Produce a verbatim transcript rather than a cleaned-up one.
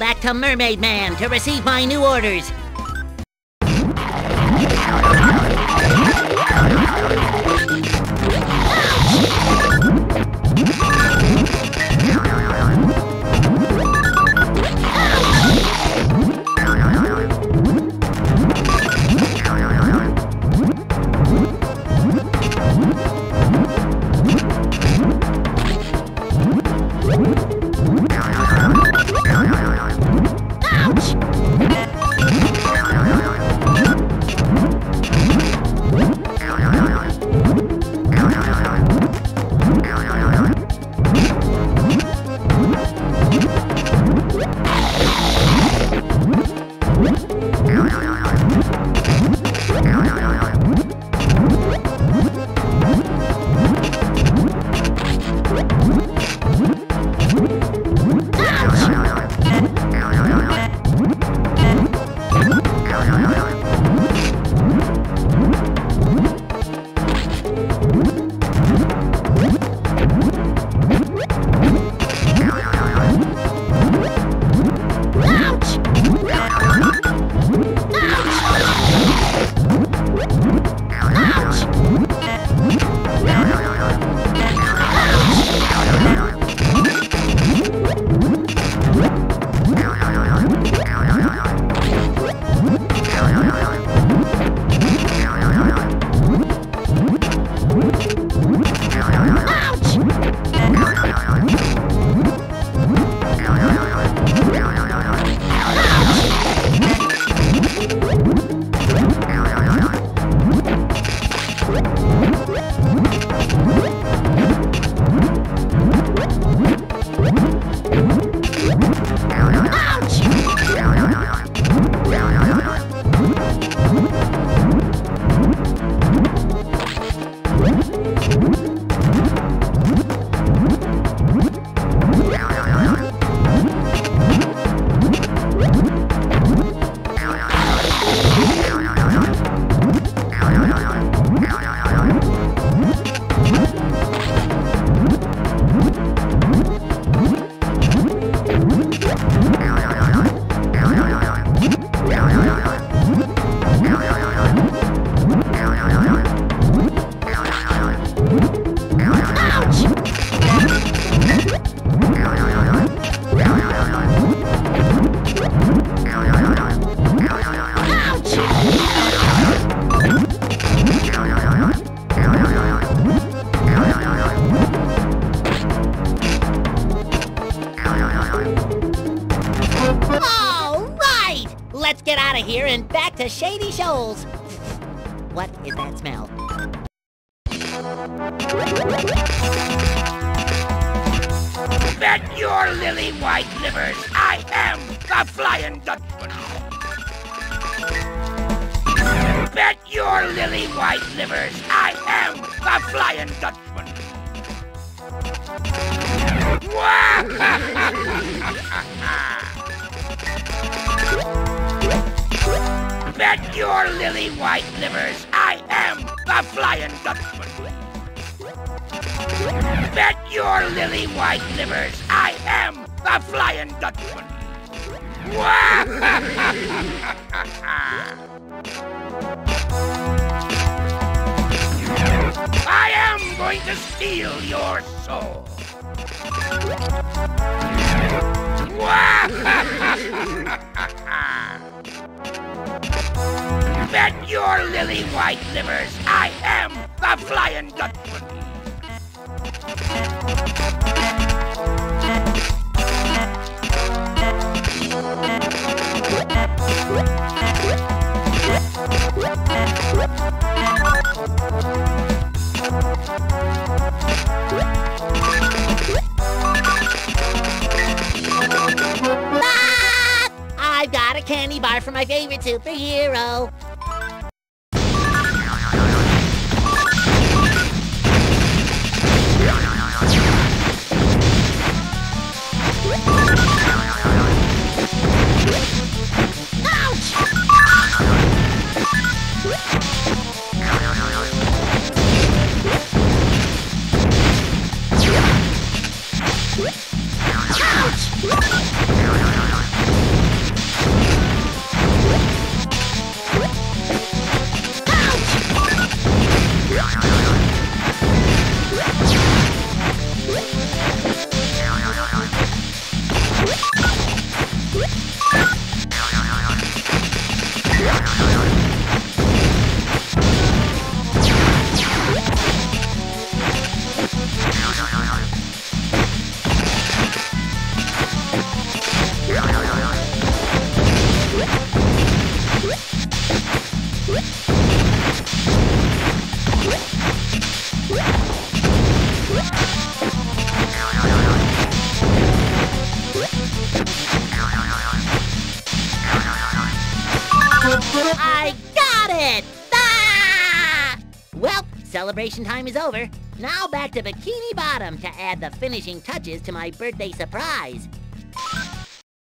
Back to Mermaid Man to receive my new orders. What? Let's get out of here and back to Shady Shoals. What is that smell? Bet your lily white livers, I am the Flying Dutchman. Bet your lily white livers, I am the Flying Dutchman. Bet your lily white livers, I am the Flying Dutchman. Bet your lily white livers, I am the Flying Dutchman. I am going to steal your soul. Bet your lily white livers, I am the Flying Dutchman. Ah! I've got a candy bar for my favorite superhero. I got it! Ah! Well, celebration time is over. Now back to Bikini Bottom to add the finishing touches to my birthday surprise.